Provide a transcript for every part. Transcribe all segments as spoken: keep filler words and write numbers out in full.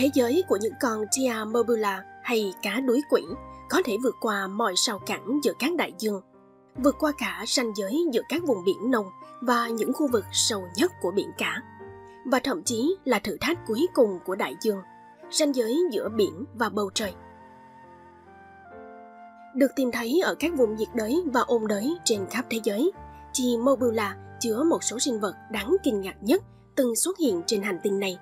Thế giới của những con Tia Mobula hay cá đuối quỷ có thể vượt qua mọi rào cản giữa các đại dương, vượt qua cả ranh giới giữa các vùng biển nông và những khu vực sâu nhất của biển cả. Và thậm chí là thử thách cuối cùng của đại dương, ranh giới giữa biển và bầu trời. Được tìm thấy ở các vùng nhiệt đới và ôn đới trên khắp thế giới, Tia Mobula chứa một số sinh vật đáng kinh ngạc nhất từng xuất hiện trên hành tinh này.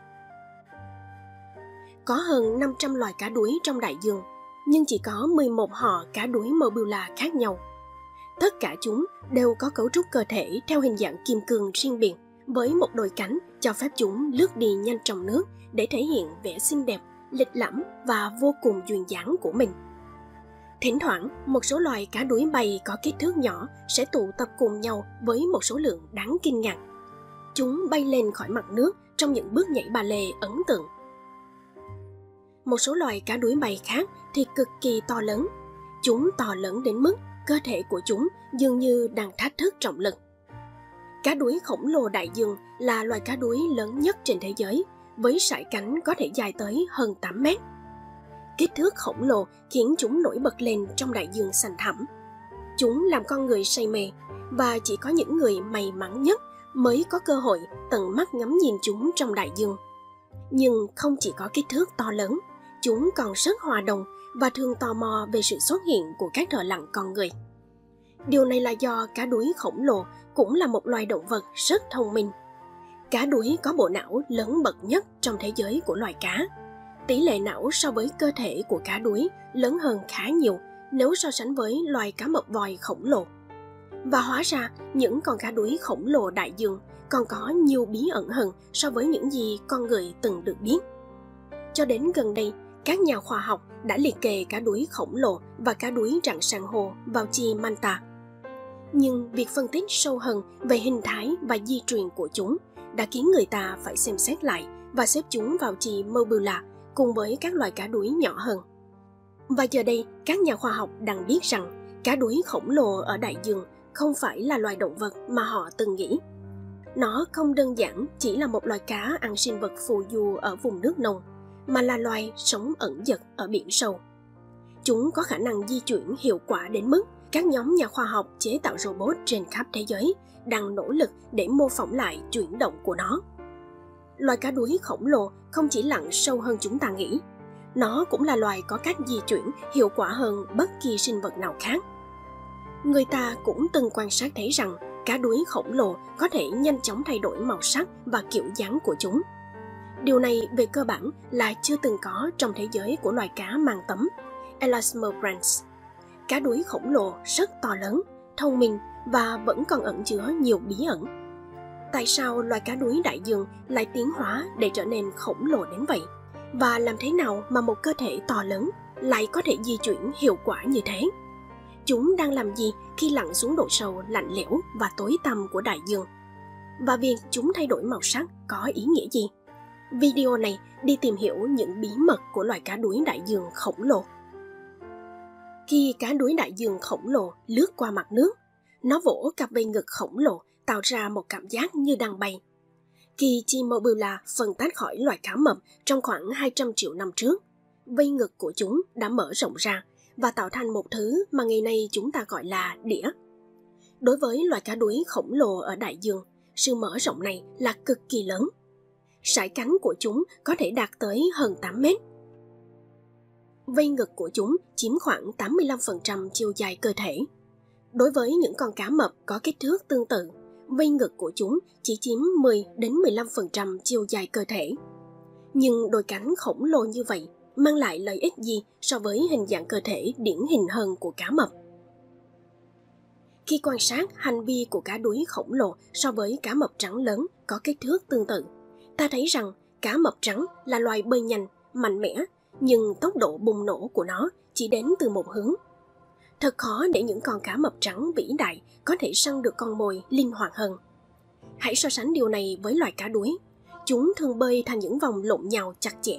Có hơn năm trăm loài cá đuối trong đại dương, nhưng chỉ có mười một họ cá đuối Mobula khác nhau. Tất cả chúng đều có cấu trúc cơ thể theo hình dạng kim cương riêng biệt, với một đôi cánh cho phép chúng lướt đi nhanh trong nước để thể hiện vẻ xinh đẹp, lịch lãm và vô cùng duyên dáng của mình. Thỉnh thoảng, một số loài cá đuối bay có kích thước nhỏ sẽ tụ tập cùng nhau với một số lượng đáng kinh ngạc. Chúng bay lên khỏi mặt nước trong những bước nhảy ba lê ấn tượng. Một số loài cá đuối bay khác thì cực kỳ to lớn. Chúng to lớn đến mức cơ thể của chúng dường như đang thách thức trọng lực. Cá đuối khổng lồ đại dương là loài cá đuối lớn nhất trên thế giới, với sải cánh có thể dài tới hơn tám mét. Kích thước khổng lồ khiến chúng nổi bật lên trong đại dương xanh thẳm. Chúng làm con người say mê, và chỉ có những người may mắn nhất mới có cơ hội tận mắt ngắm nhìn chúng trong đại dương. Nhưng không chỉ có kích thước to lớn, chúng còn rất hòa đồng và thường tò mò về sự xuất hiện của các thợ lặn con người. Điều này là do cá đuối khổng lồ cũng là một loài động vật rất thông minh. Cá đuối có bộ não lớn bậc nhất trong thế giới của loài cá. Tỷ lệ não so với cơ thể của cá đuối lớn hơn khá nhiều nếu so sánh với loài cá mập vòi khổng lồ. Và hóa ra, những con cá đuối khổng lồ đại dương còn có nhiều bí ẩn hơn so với những gì con người từng được biết. Cho đến gần đây, các nhà khoa học đã liệt kê cá đuối khổng lồ và cá đuối rặng san hô vào chi manta. Nhưng việc phân tích sâu hơn về hình thái và di truyền của chúng đã khiến người ta phải xem xét lại và xếp chúng vào chi Mobula cùng với các loài cá đuối nhỏ hơn. Và giờ đây, các nhà khoa học đang biết rằng cá đuối khổng lồ ở đại dương không phải là loài động vật mà họ từng nghĩ. Nó không đơn giản chỉ là một loài cá ăn sinh vật phù du ở vùng nước nông, mà là loài sống ẩn dật ở biển sâu. Chúng có khả năng di chuyển hiệu quả đến mức các nhóm nhà khoa học chế tạo robot trên khắp thế giới đang nỗ lực để mô phỏng lại chuyển động của nó. Loài cá đuối khổng lồ không chỉ lặn sâu hơn chúng ta nghĩ, nó cũng là loài có cách di chuyển hiệu quả hơn bất kỳ sinh vật nào khác. Người ta cũng từng quan sát thấy rằng cá đuối khổng lồ có thể nhanh chóng thay đổi màu sắc và kiểu dáng của chúng. Điều này về cơ bản là chưa từng có trong thế giới của loài cá mang tấm Elasmobranchs. Cá đuối khổng lồ rất to lớn, thông minh và vẫn còn ẩn chứa nhiều bí ẩn. Tại sao loài cá đuối đại dương lại tiến hóa để trở nên khổng lồ đến vậy? Và làm thế nào mà một cơ thể to lớn lại có thể di chuyển hiệu quả như thế? Chúng đang làm gì khi lặn xuống độ sâu lạnh lẽo và tối tăm của đại dương? Và việc chúng thay đổi màu sắc có ý nghĩa gì? Video này đi tìm hiểu những bí mật của loài cá đuối đại dương khổng lồ. Khi cá đuối đại dương khổng lồ lướt qua mặt nước, nó vỗ cặp vây ngực khổng lồ tạo ra một cảm giác như đang bay. Khi Tia Mobula phân tách khỏi loài cá mập trong khoảng hai trăm triệu năm trước, vây ngực của chúng đã mở rộng ra và tạo thành một thứ mà ngày nay chúng ta gọi là đĩa. Đối với loài cá đuối khổng lồ ở đại dương, sự mở rộng này là cực kỳ lớn. Sải cánh của chúng có thể đạt tới hơn tám mét. Vây ngực của chúng chiếm khoảng tám mươi lăm phần trăm chiều dài cơ thể. Đối với những con cá mập có kích thước tương tự, vây ngực của chúng chỉ chiếm mười đến mười lăm phần trăm chiều dài cơ thể. Nhưng đôi cánh khổng lồ như vậy mang lại lợi ích gì so với hình dạng cơ thể điển hình hơn của cá mập? Khi quan sát hành vi của cá đuối khổng lồ so với cá mập trắng lớn có kích thước tương tự, ta thấy rằng cá mập trắng là loài bơi nhanh, mạnh mẽ, nhưng tốc độ bùng nổ của nó chỉ đến từ một hướng. Thật khó để những con cá mập trắng vĩ đại có thể săn được con mồi linh hoạt hơn. Hãy so sánh điều này với loài cá đuối. Chúng thường bơi thành những vòng lộn nhào chặt chẽ,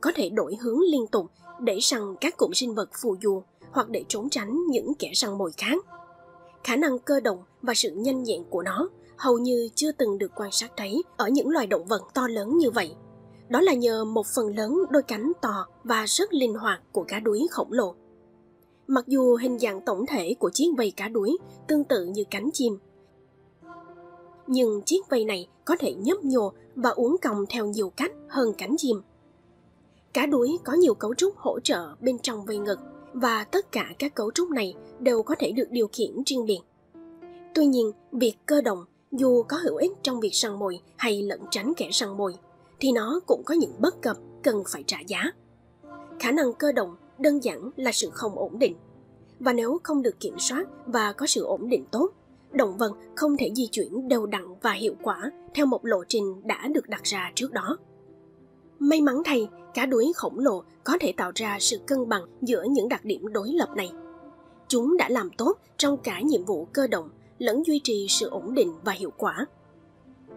có thể đổi hướng liên tục để săn các cụm sinh vật phù du hoặc để trốn tránh những kẻ săn mồi khác. Khả năng cơ động và sự nhanh nhẹn của nó hầu như chưa từng được quan sát thấy ở những loài động vật to lớn như vậy. Đó là nhờ một phần lớn đôi cánh to và rất linh hoạt của cá đuối khổng lồ. Mặc dù hình dạng tổng thể của chiếc vây cá đuối tương tự như cánh chim, nhưng chiếc vây này có thể nhấp nhô và uốn cong theo nhiều cách hơn cánh chim. Cá đuối có nhiều cấu trúc hỗ trợ bên trong vây ngực và tất cả các cấu trúc này đều có thể được điều khiển riêng biệt. Tuy nhiên, việc cơ động dù có hữu ích trong việc săn mồi hay lẩn tránh kẻ săn mồi, thì nó cũng có những bất cập cần phải trả giá. Khả năng cơ động đơn giản là sự không ổn định. Và nếu không được kiểm soát và có sự ổn định tốt, động vật không thể di chuyển đều đặn và hiệu quả theo một lộ trình đã được đặt ra trước đó. May mắn thay, cá đuối khổng lồ có thể tạo ra sự cân bằng giữa những đặc điểm đối lập này. Chúng đã làm tốt trong cả nhiệm vụ cơ động lẫn duy trì sự ổn định và hiệu quả.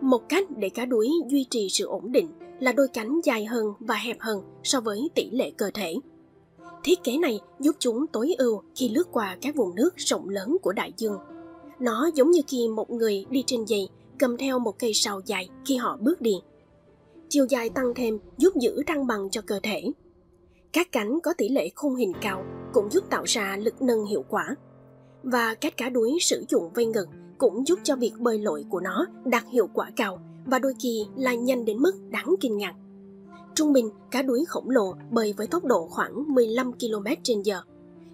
Một cách để cá đuối duy trì sự ổn định là đôi cánh dài hơn và hẹp hơn so với tỷ lệ cơ thể. Thiết kế này giúp chúng tối ưu khi lướt qua các vùng nước rộng lớn của đại dương. Nó giống như khi một người đi trên giày cầm theo một cây sào dài khi họ bước đi. Chiều dài tăng thêm giúp giữ thăng bằng cho cơ thể. Các cánh có tỷ lệ khung hình cao cũng giúp tạo ra lực nâng hiệu quả. Và cách cá đuối sử dụng vây ngực cũng giúp cho việc bơi lội của nó đạt hiệu quả cao và đôi khi là nhanh đến mức đáng kinh ngạc. Trung bình, cá đuối khổng lồ bơi với tốc độ khoảng mười lăm ki lô mét trên giờ.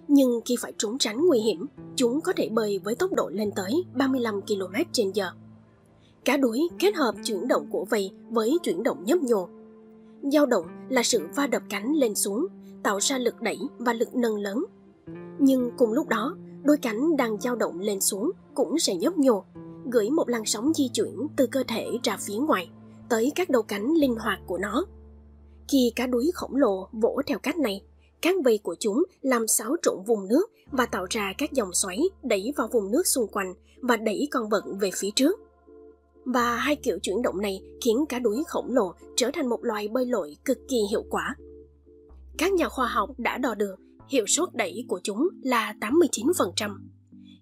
Nhưng khi phải trốn tránh nguy hiểm, chúng có thể bơi với tốc độ lên tới ba mươi lăm ki lô mét trên giờ. Cá đuối kết hợp chuyển động của vây với chuyển động nhấp nhô. Dao động là sự va đập cánh lên xuống, tạo ra lực đẩy và lực nâng lớn. Nhưng cùng lúc đó, đôi cánh đang dao động lên xuống cũng sẽ nhấp nhô, gửi một làn sóng di chuyển từ cơ thể ra phía ngoài, tới các đầu cánh linh hoạt của nó. Khi cá đuối khổng lồ vỗ theo cách này, các vây của chúng làm xáo trộn vùng nước và tạo ra các dòng xoáy đẩy vào vùng nước xung quanh và đẩy con vật về phía trước. Và hai kiểu chuyển động này khiến cá đuối khổng lồ trở thành một loài bơi lội cực kỳ hiệu quả. Các nhà khoa học đã đo được hiệu suất đẩy của chúng là tám mươi chín phần trăm.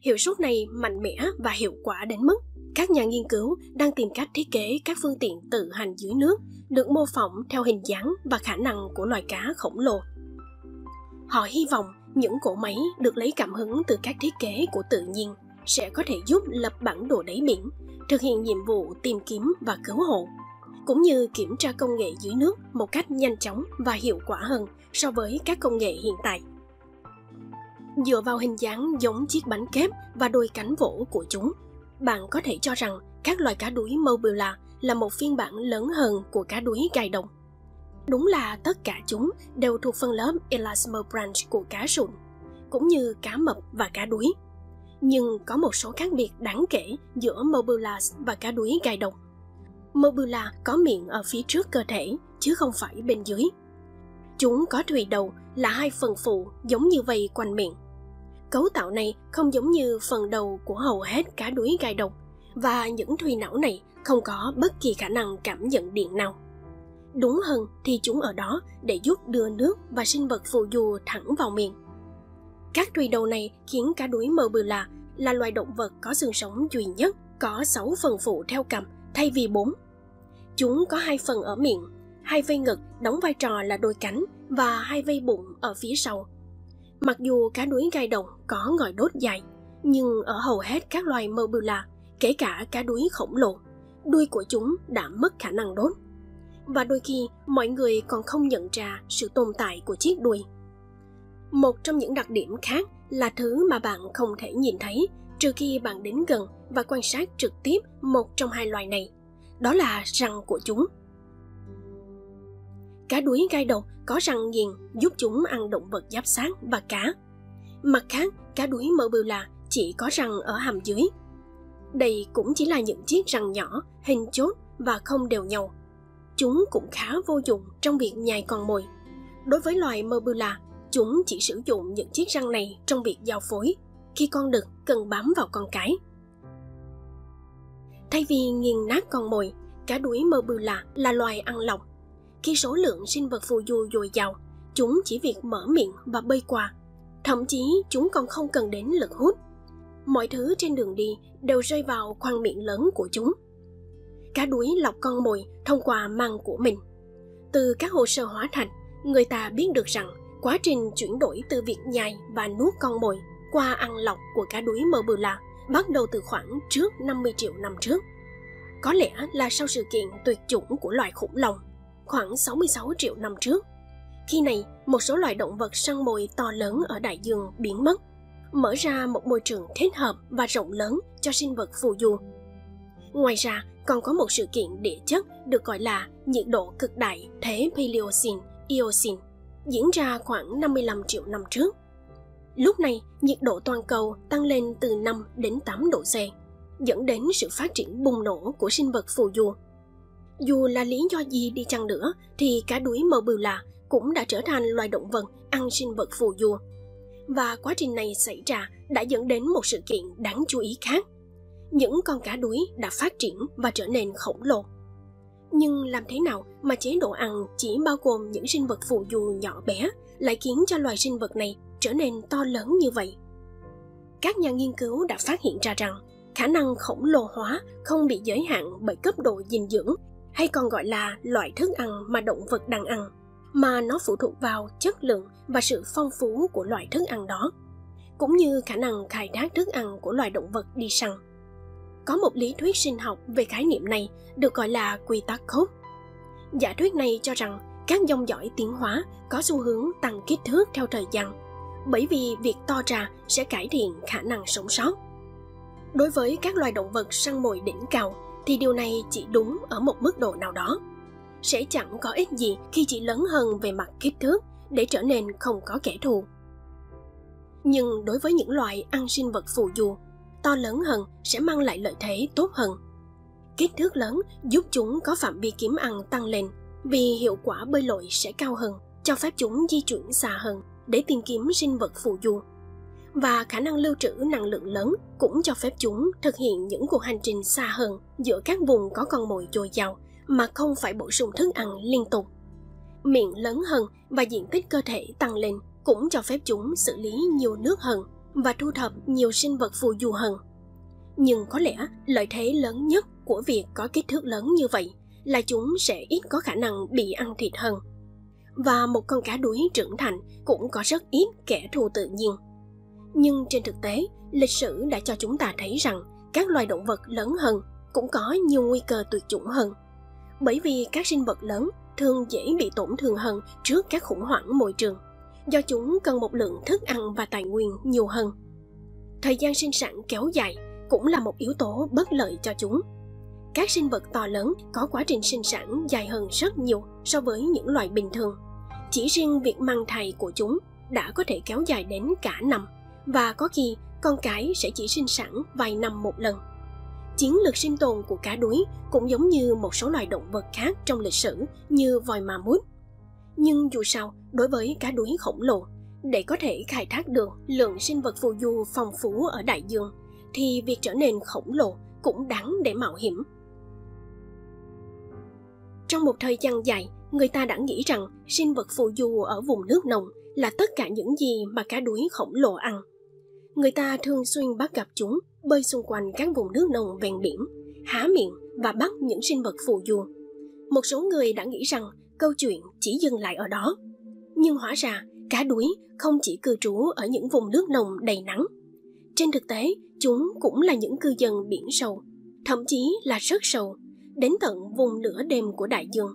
Hiệu suất này mạnh mẽ và hiệu quả đến mức các nhà nghiên cứu đang tìm cách thiết kế các phương tiện tự hành dưới nước được mô phỏng theo hình dáng và khả năng của loài cá khổng lồ. Họ hy vọng những cỗ máy được lấy cảm hứng từ các thiết kế của tự nhiên sẽ có thể giúp lập bản đồ đáy biển, thực hiện nhiệm vụ tìm kiếm và cứu hộ, cũng như kiểm tra công nghệ dưới nước một cách nhanh chóng và hiệu quả hơn so với các công nghệ hiện tại. Dựa vào hình dáng giống chiếc bánh kép và đôi cánh vỗ của chúng, bạn có thể cho rằng các loài cá đuối Mobula là một phiên bản lớn hơn của cá đuối gai đồng. Đúng là tất cả chúng đều thuộc phân lớp Elasmobranch của cá sụn, cũng như cá mập và cá đuối. Nhưng có một số khác biệt đáng kể giữa Mobula và cá đuối gai đồng. Mobula có miệng ở phía trước cơ thể, chứ không phải bên dưới. Chúng có thùy đầu là hai phần phụ giống như vây quanh miệng. Cấu tạo này không giống như phần đầu của hầu hết cá đuối gai đồng, và những thùy não này không có bất kỳ khả năng cảm nhận điện nào. Đúng hơn thì chúng ở đó để giúp đưa nước và sinh vật phù du thẳng vào miệng. Các thùy đầu này khiến cá đuối Mobula là loài động vật có xương sống duy nhất có sáu phần phụ theo cặp thay vì bốn. Chúng có hai phần ở miệng, hai vây ngực đóng vai trò là đôi cánh và hai vây bụng ở phía sau. Mặc dù cá đuối gai đồng có ngòi đốt dài, nhưng ở hầu hết các loài Mobula, kể cả cá đuối khổng lồ, đuôi của chúng đã mất khả năng đốt. Và đôi khi mọi người còn không nhận ra sự tồn tại của chiếc đuôi. Một trong những đặc điểm khác là thứ mà bạn không thể nhìn thấy trừ khi bạn đến gần và quan sát trực tiếp một trong hai loài này, đó là răng của chúng. Cá đuối gai đầu có răng nghiền giúp chúng ăn động vật giáp xác và cá. Mặt khác, cá đuối Mobula chỉ có răng ở hàm dưới. Đây cũng chỉ là những chiếc răng nhỏ, hình chốt và không đều nhau. Chúng cũng khá vô dụng trong việc nhai con mồi. Đối với loài Mobula, chúng chỉ sử dụng những chiếc răng này trong việc giao phối, khi con đực cần bám vào con cái. Thay vì nghiền nát con mồi, cá đuối Mobula là loài ăn lọc. Khi số lượng sinh vật phù du dồi dào, chúng chỉ việc mở miệng và bơi qua. Thậm chí chúng còn không cần đến lực hút. Mọi thứ trên đường đi đều rơi vào khoang miệng lớn của chúng. Cá đuối lọc con mồi thông qua màng của mình. Từ các hồ sơ hóa thạch, người ta biết được rằng quá trình chuyển đổi từ việc nhai và nuốt con mồi qua ăn lọc của cá đuối Mobula bắt đầu từ khoảng trước năm mươi triệu năm trước. Có lẽ là sau sự kiện tuyệt chủng của loài khủng long, khoảng sáu mươi sáu triệu năm trước. Khi này, một số loài động vật săn mồi to lớn ở đại dương biến mất, mở ra một môi trường thích hợp và rộng lớn cho sinh vật phù du. Ngoài ra, còn có một sự kiện địa chất được gọi là nhiệt độ cực đại thế Paleocene-Eocene, diễn ra khoảng năm mươi lăm triệu năm trước. Lúc này, nhiệt độ toàn cầu tăng lên từ năm đến tám độ C, dẫn đến sự phát triển bùng nổ của sinh vật phù du. Dù là lý do gì đi chăng nữa, thì cá đuối Mobula cũng đã trở thành loài động vật ăn sinh vật phù du. Và quá trình này xảy ra đã dẫn đến một sự kiện đáng chú ý khác. Những con cá đuối đã phát triển và trở nên khổng lồ. Nhưng làm thế nào mà chế độ ăn chỉ bao gồm những sinh vật phù du nhỏ bé lại khiến cho loài sinh vật này trở nên to lớn như vậy? Các nhà nghiên cứu đã phát hiện ra rằng khả năng khổng lồ hóa không bị giới hạn bởi cấp độ dinh dưỡng, hay còn gọi là loại thức ăn mà động vật đang ăn, mà nó phụ thuộc vào chất lượng và sự phong phú của loại thức ăn đó, cũng như khả năng khai thác thức ăn của loài động vật đi săn. Có một lý thuyết sinh học về khái niệm này được gọi là quy tắc Koch. Giả thuyết này cho rằng các dòng dõi tiến hóa có xu hướng tăng kích thước theo thời gian, bởi vì việc to ra sẽ cải thiện khả năng sống sót. Đối với các loài động vật săn mồi đỉnh cao thì điều này chỉ đúng ở một mức độ nào đó. Sẽ chẳng có ích gì khi chỉ lớn hơn về mặt kích thước để trở nên không có kẻ thù. Nhưng đối với những loài ăn sinh vật phù du, to lớn hơn sẽ mang lại lợi thế tốt hơn. Kích thước lớn giúp chúng có phạm vi kiếm ăn tăng lên, vì hiệu quả bơi lội sẽ cao hơn, cho phép chúng di chuyển xa hơn để tìm kiếm sinh vật phù du. Và khả năng lưu trữ năng lượng lớn cũng cho phép chúng thực hiện những cuộc hành trình xa hơn giữa các vùng có con mồi dồi dào mà không phải bổ sung thức ăn liên tục. Miệng lớn hơn và diện tích cơ thể tăng lên cũng cho phép chúng xử lý nhiều nước hơn và thu thập nhiều sinh vật phù du hơn. Nhưng có lẽ lợi thế lớn nhất của việc có kích thước lớn như vậy là chúng sẽ ít có khả năng bị ăn thịt hơn. Và một con cá đuối trưởng thành cũng có rất ít kẻ thù tự nhiên. Nhưng trên thực tế, lịch sử đã cho chúng ta thấy rằng các loài động vật lớn hơn cũng có nhiều nguy cơ tuyệt chủng hơn, bởi vì các sinh vật lớn thường dễ bị tổn thương hơn trước các khủng hoảng môi trường, do chúng cần một lượng thức ăn và tài nguyên nhiều hơn. Thời gian sinh sản kéo dài cũng là một yếu tố bất lợi cho chúng. Các sinh vật to lớn có quá trình sinh sản dài hơn rất nhiều so với những loài bình thường. Chỉ riêng việc mang thai của chúng đã có thể kéo dài đến cả năm, và có khi con cái sẽ chỉ sinh sản vài năm một lần. Chiến lược sinh tồn của cá đuối cũng giống như một số loài động vật khác trong lịch sử như voi ma mút. Nhưng dù sao, đối với cá đuối khổng lồ, để có thể khai thác được lượng sinh vật phù du phong phú ở đại dương, thì việc trở nên khổng lồ cũng đáng để mạo hiểm. Trong một thời gian dài, người ta đã nghĩ rằng sinh vật phù du ở vùng nước nồng là tất cả những gì mà cá đuối khổng lồ ăn. Người ta thường xuyên bắt gặp chúng bơi xung quanh các vùng nước nồng ven biển, há miệng và bắt những sinh vật phù du. Một số người đã nghĩ rằng câu chuyện chỉ dừng lại ở đó. Nhưng hóa ra, cá đuối không chỉ cư trú ở những vùng nước nồng đầy nắng. Trên thực tế, chúng cũng là những cư dân biển sâu, thậm chí là rất sâu, đến tận vùng nửa đêm của đại dương.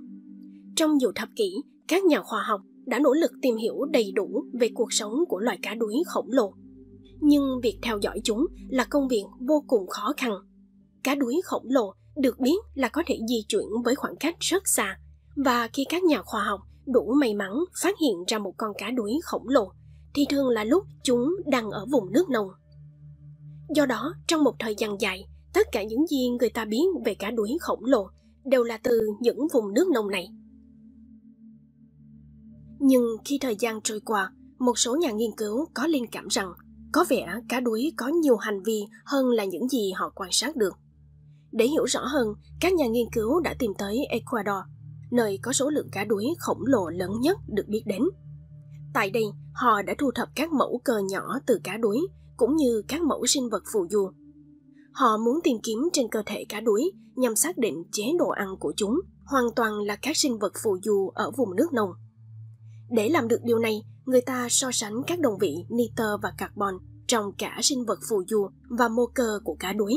Trong nhiều thập kỷ, các nhà khoa học đã nỗ lực tìm hiểu đầy đủ về cuộc sống của loài cá đuối khổng lồ. Nhưng việc theo dõi chúng là công việc vô cùng khó khăn. Cá đuối khổng lồ được biết là có thể di chuyển với khoảng cách rất xa, và khi các nhà khoa học đủ may mắn phát hiện ra một con cá đuối khổng lồ, thì thường là lúc chúng đang ở vùng nước nồng. Do đó, trong một thời gian dài, tất cả những gì người ta biết về cá đuối khổng lồ đều là từ những vùng nước nồng này. Nhưng khi thời gian trôi qua, một số nhà nghiên cứu có linh cảm rằng có vẻ cá đuối có nhiều hành vi hơn là những gì họ quan sát được. Để hiểu rõ hơn, các nhà nghiên cứu đã tìm tới Ecuador, nơi có số lượng cá đuối khổng lồ lớn nhất được biết đến. Tại đây, họ đã thu thập các mẫu cơ nhỏ từ cá đuối, cũng như các mẫu sinh vật phù du. Họ muốn tìm kiếm trên cơ thể cá đuối nhằm xác định chế độ ăn của chúng hoàn toàn là các sinh vật phù du ở vùng nước nồng. Để làm được điều này, người ta so sánh các đồng vị nitơ và carbon trong cả sinh vật phù du và mô cơ của cá đuối.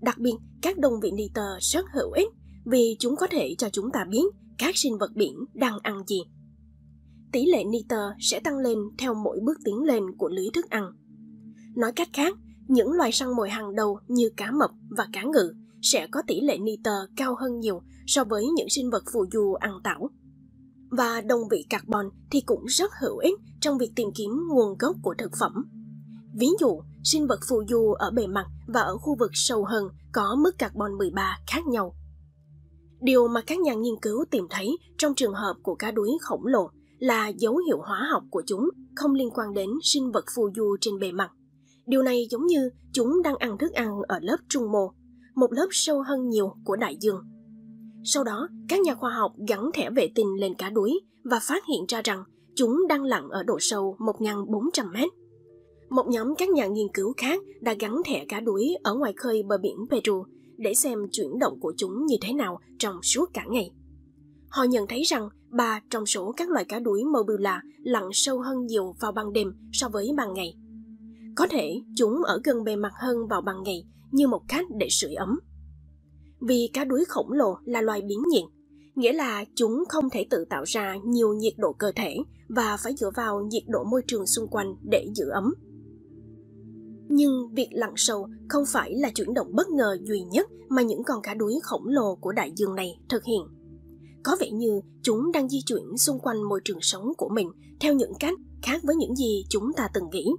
Đặc biệt, các đồng vị nitơ rất hữu ích vì chúng có thể cho chúng ta biết các sinh vật biển đang ăn gì. Tỷ lệ nitơ sẽ tăng lên theo mỗi bước tiến lên của lưới thức ăn. Nói cách khác, những loài săn mồi hàng đầu như cá mập và cá ngự sẽ có tỷ lệ nitơ cao hơn nhiều so với những sinh vật phù du ăn tảo. Và đồng vị carbon thì cũng rất hữu ích trong việc tìm kiếm nguồn gốc của thực phẩm. Ví dụ, sinh vật phù du ở bề mặt và ở khu vực sâu hơn có mức carbon mười ba khác nhau. Điều mà các nhà nghiên cứu tìm thấy trong trường hợp của cá đuối khổng lồ là dấu hiệu hóa học của chúng không liên quan đến sinh vật phù du trên bề mặt. Điều này giống như chúng đang ăn thức ăn ở lớp trung mô, một lớp sâu hơn nhiều của đại dương. Sau đó, các nhà khoa học gắn thẻ vệ tinh lên cá đuối và phát hiện ra rằng chúng đang lặn ở độ sâu một nghìn bốn trăm mét. Một nhóm các nhà nghiên cứu khác đã gắn thẻ cá đuối ở ngoài khơi bờ biển Peru để xem chuyển động của chúng như thế nào trong suốt cả ngày. Họ nhận thấy rằng ba trong số các loài cá đuối Mobula lặn sâu hơn nhiều vào ban đêm so với ban ngày. Có thể chúng ở gần bề mặt hơn vào ban ngày như một cách để sưởi ấm. Vì cá đuối khổng lồ là loài biến nhiệt, nghĩa là chúng không thể tự tạo ra nhiều nhiệt độ cơ thể và phải dựa vào nhiệt độ môi trường xung quanh để giữ ấm. Nhưng việc lặn sâu không phải là chuyển động bất ngờ duy nhất mà những con cá đuối khổng lồ của đại dương này thực hiện. Có vẻ như chúng đang di chuyển xung quanh môi trường sống của mình theo những cách khác với những gì chúng ta từng nghĩ.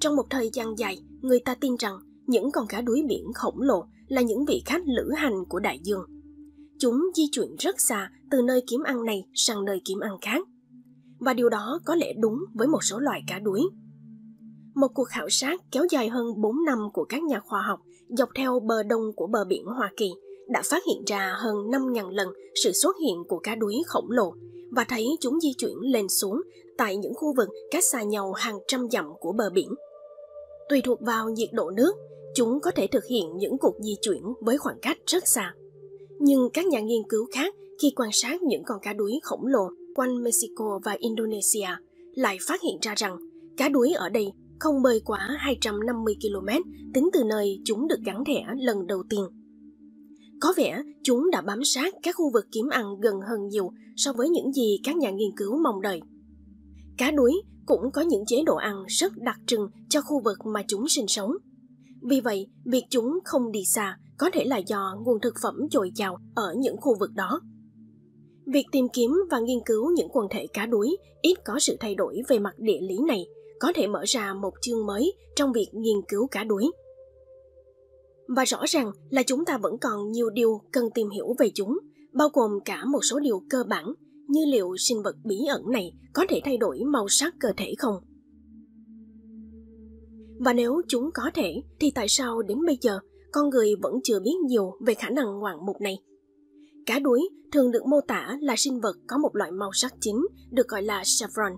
Trong một thời gian dài, người ta tin rằng những con cá đuối biển khổng lồ là những vị khách lữ hành của đại dương. Chúng di chuyển rất xa từ nơi kiếm ăn này sang nơi kiếm ăn khác. Và điều đó có lẽ đúng với một số loài cá đuối. Một cuộc khảo sát kéo dài hơn bốn năm của các nhà khoa học dọc theo bờ đông của bờ biển Hoa Kỳ đã phát hiện ra hơn năm nghìn lần sự xuất hiện của cá đuối khổng lồ và thấy chúng di chuyển lên xuống tại những khu vực cách xa nhau hàng trăm dặm của bờ biển. Tùy thuộc vào nhiệt độ nước, chúng có thể thực hiện những cuộc di chuyển với khoảng cách rất xa. Nhưng các nhà nghiên cứu khác khi quan sát những con cá đuối khổng lồ quanh Mexico và Indonesia lại phát hiện ra rằng cá đuối ở đây không bơi quá hai trăm năm mươi ki lô mét tính từ nơi chúng được gắn thẻ lần đầu tiên. Có vẻ chúng đã bám sát các khu vực kiếm ăn gần hơn nhiều so với những gì các nhà nghiên cứu mong đợi. Cá đuối cũng có những chế độ ăn rất đặc trưng cho khu vực mà chúng sinh sống. Vì vậy, việc chúng không đi xa có thể là do nguồn thực phẩm dồi dào ở những khu vực đó. Việc tìm kiếm và nghiên cứu những quần thể cá đuối ít có sự thay đổi về mặt địa lý này có thể mở ra một chương mới trong việc nghiên cứu cá đuối. Và rõ ràng là chúng ta vẫn còn nhiều điều cần tìm hiểu về chúng, bao gồm cả một số điều cơ bản như liệu sinh vật bí ẩn này có thể thay đổi màu sắc cơ thể không? Và nếu chúng có thể, thì tại sao đến bây giờ con người vẫn chưa biết nhiều về khả năng ngoạn mục này? Cá đuối thường được mô tả là sinh vật có một loại màu sắc chính được gọi là chevron,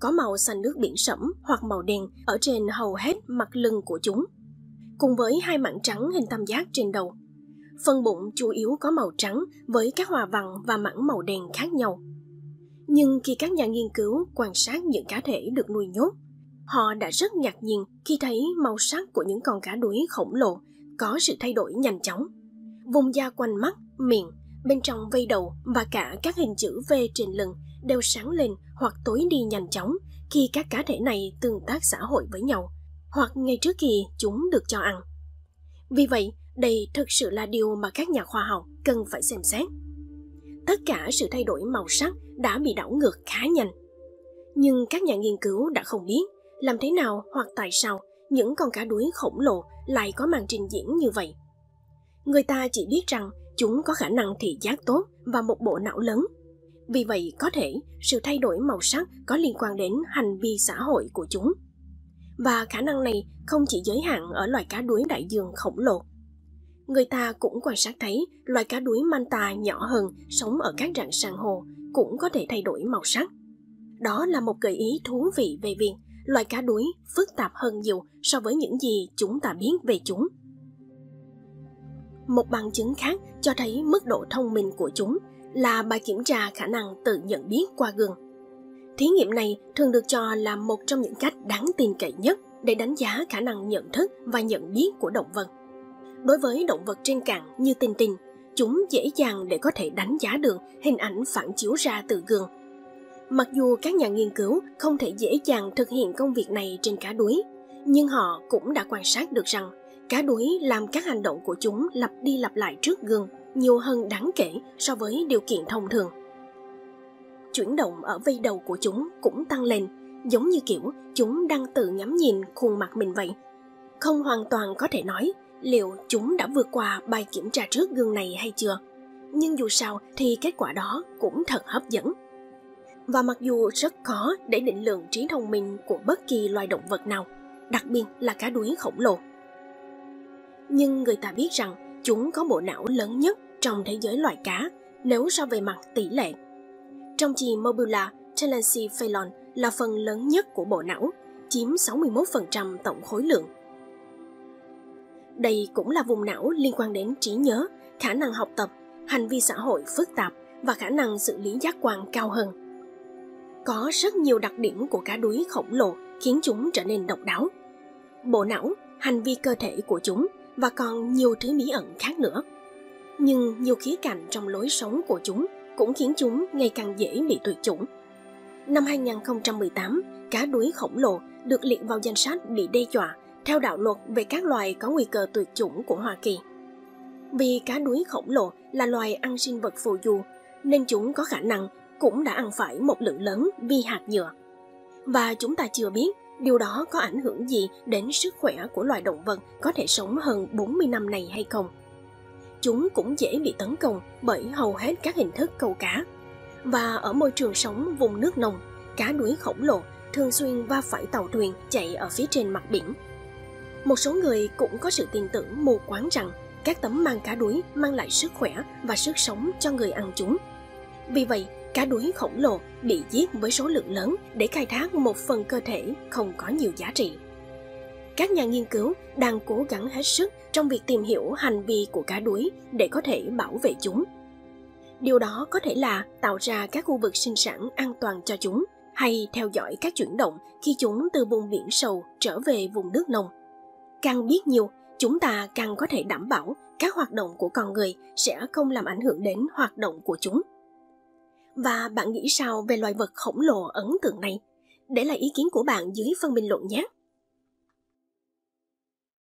có màu xanh nước biển sẫm hoặc màu đen ở trên hầu hết mặt lưng của chúng, cùng với hai mảng trắng hình tam giác trên đầu. Phần bụng chủ yếu có màu trắng với các hoa văn và mảng màu đen khác nhau. Nhưng khi các nhà nghiên cứu quan sát những cá thể được nuôi nhốt, họ đã rất ngạc nhiên khi thấy màu sắc của những con cá đuối khổng lồ có sự thay đổi nhanh chóng. Vùng da quanh mắt, miệng, bên trong vây đầu và cả các hình chữ V trên lưng đều sáng lên hoặc tối đi nhanh chóng khi các cá thể này tương tác xã hội với nhau, hoặc ngay trước khi chúng được cho ăn. Vì vậy, đây thực sự là điều mà các nhà khoa học cần phải xem xét. Tất cả sự thay đổi màu sắc đã bị đảo ngược khá nhanh. Nhưng các nhà nghiên cứu đã không biết làm thế nào hoặc tại sao những con cá đuối khổng lồ lại có màn trình diễn như vậy. Người ta chỉ biết rằng chúng có khả năng thị giác tốt và một bộ não lớn. Vì vậy, có thể sự thay đổi màu sắc có liên quan đến hành vi xã hội của chúng. Và khả năng này không chỉ giới hạn ở loài cá đuối đại dương khổng lồ. Người ta cũng quan sát thấy loài cá đuối manta nhỏ hơn sống ở các rạn san hô cũng có thể thay đổi màu sắc. Đó là một gợi ý thú vị về việc loài cá đuối phức tạp hơn nhiều so với những gì chúng ta biết về chúng. Một bằng chứng khác cho thấy mức độ thông minh của chúng là bài kiểm tra khả năng tự nhận biết qua gương. Thí nghiệm này thường được cho là một trong những cách đáng tin cậy nhất để đánh giá khả năng nhận thức và nhận biết của động vật. Đối với động vật trên cạn như tinh tinh, chúng dễ dàng để có thể đánh giá được hình ảnh phản chiếu ra từ gương. Mặc dù các nhà nghiên cứu không thể dễ dàng thực hiện công việc này trên cá đuối, nhưng họ cũng đã quan sát được rằng cá đuối làm các hành động của chúng lặp đi lặp lại trước gương nhiều hơn đáng kể so với điều kiện thông thường. Chuyển động ở vây đầu của chúng cũng tăng lên, giống như kiểu chúng đang tự ngắm nhìn khuôn mặt mình vậy. Không hoàn toàn có thể nói liệu chúng đã vượt qua bài kiểm tra trước gương này hay chưa, nhưng dù sao thì kết quả đó cũng thật hấp dẫn. Và mặc dù rất khó để định lượng trí thông minh của bất kỳ loài động vật nào, đặc biệt là cá đuối khổng lồ, nhưng người ta biết rằng chúng có bộ não lớn nhất trong thế giới loài cá nếu so về mặt tỷ lệ. Trong chi Mobula telencephalon là phần lớn nhất của bộ não, chiếm sáu mươi mốt phần trăm tổng khối lượng. Đây cũng là vùng não liên quan đến trí nhớ, khả năng học tập, hành vi xã hội phức tạp và khả năng xử lý giác quan cao hơn. Có rất nhiều đặc điểm của cá đuối khổng lồ khiến chúng trở nên độc đáo. Bộ não, hành vi cơ thể của chúng và còn nhiều thứ bí ẩn khác nữa. Nhưng nhiều khía cạnh trong lối sống của chúng cũng khiến chúng ngày càng dễ bị tuyệt chủng. Năm hai không một tám, cá đuối khổng lồ được liệt vào danh sách bị đe dọa theo đạo luật về các loài có nguy cơ tuyệt chủng của Hoa Kỳ. Vì cá đuối khổng lồ là loài ăn sinh vật phù du, nên chúng có khả năng cũng đã ăn phải một lượng lớn vi hạt nhựa. Và chúng ta chưa biết điều đó có ảnh hưởng gì đến sức khỏe của loài động vật có thể sống hơn bốn mươi năm này hay không. Chúng cũng dễ bị tấn công bởi hầu hết các hình thức câu cá. Và ở môi trường sống vùng nước nông, cá đuối khổng lồ thường xuyên va phải tàu thuyền chạy ở phía trên mặt biển. Một số người cũng có sự tin tưởng mù quáng rằng các tấm mang cá đuối mang lại sức khỏe và sức sống cho người ăn chúng. Vì vậy, cá đuối khổng lồ bị giết với số lượng lớn để khai thác một phần cơ thể không có nhiều giá trị. Các nhà nghiên cứu đang cố gắng hết sức trong việc tìm hiểu hành vi của cá đuối để có thể bảo vệ chúng. Điều đó có thể là tạo ra các khu vực sinh sản an toàn cho chúng, hay theo dõi các chuyển động khi chúng từ vùng biển sâu trở về vùng nước nông. Càng biết nhiều, chúng ta càng có thể đảm bảo các hoạt động của con người sẽ không làm ảnh hưởng đến hoạt động của chúng. Và bạn nghĩ sao về loài vật khổng lồ ấn tượng này? Để lại ý kiến của bạn dưới phần bình luận nhé!